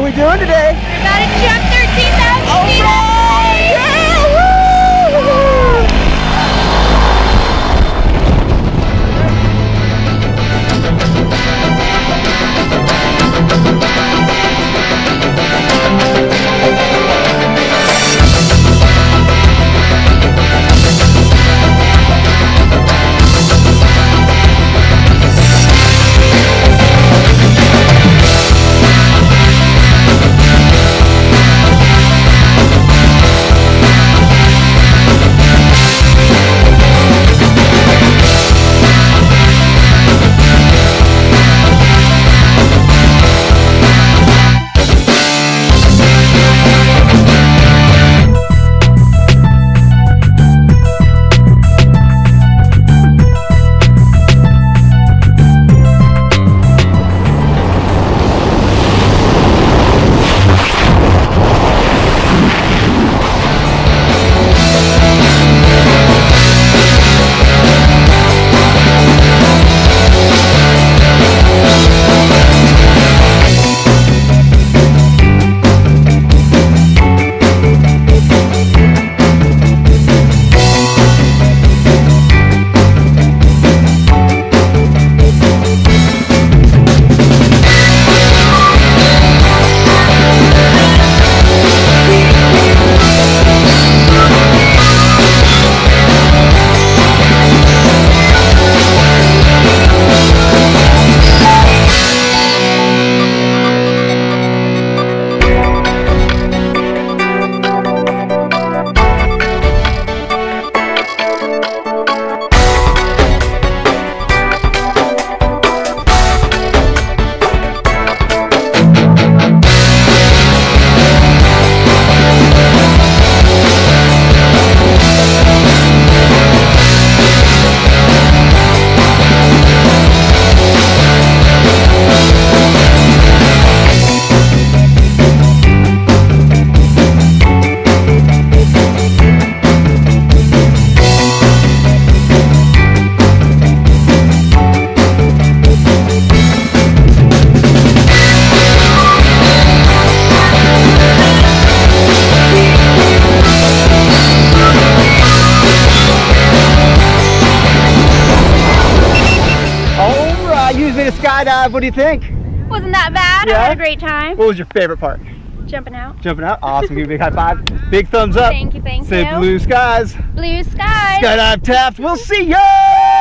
What are we doing today? We're about to jump 13,000 feet up. Skydive, what do you think? Wasn't that bad, yeah. I had a great time. What was your favorite part? Jumping out. Jumping out, awesome. Give me a big high five, big thumbs up. Thank you, thank you. Say blue skies. Blue skies. Skydive Taft, we'll see ya!